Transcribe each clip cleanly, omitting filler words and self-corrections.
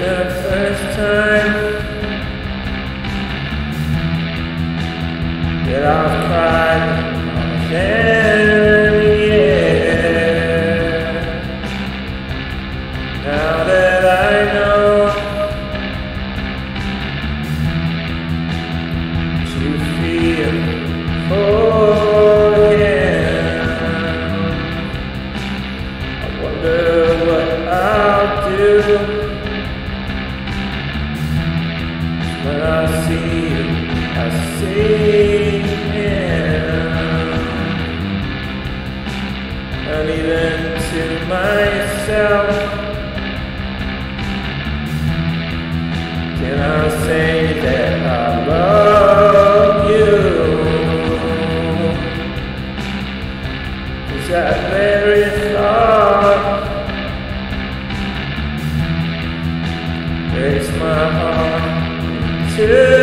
that first time that I've cried every year. Now that I know to feel for him, I wonder what I'll do when I see you, I see him, and even to myself, can I say that I love you? 'Cause that very thought breaks my heart too.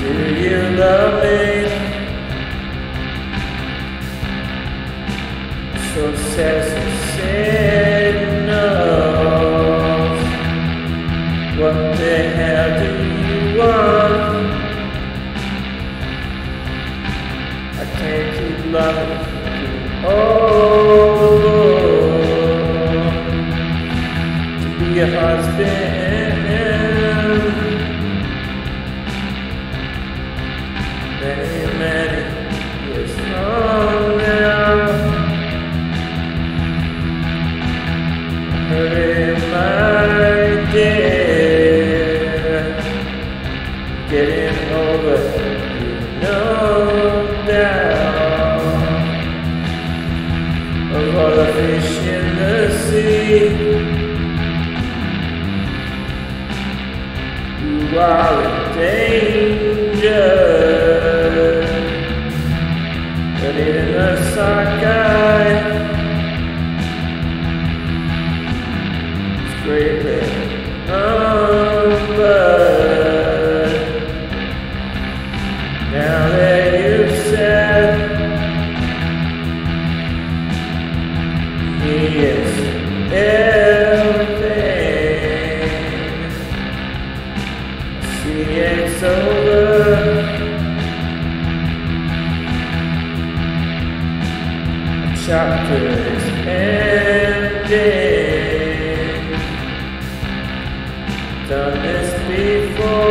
Do you love me? So says said no. What the hell do you want? I can't keep loving you. Oh, to be your husband. Many years from now, hurry, my dear, getting over you, no doubt. Of all the fish in the sea, you are in danger. In the socket, scraping number. Now that you've said he is everything, I see it's over. Chapter is ending. Done this before.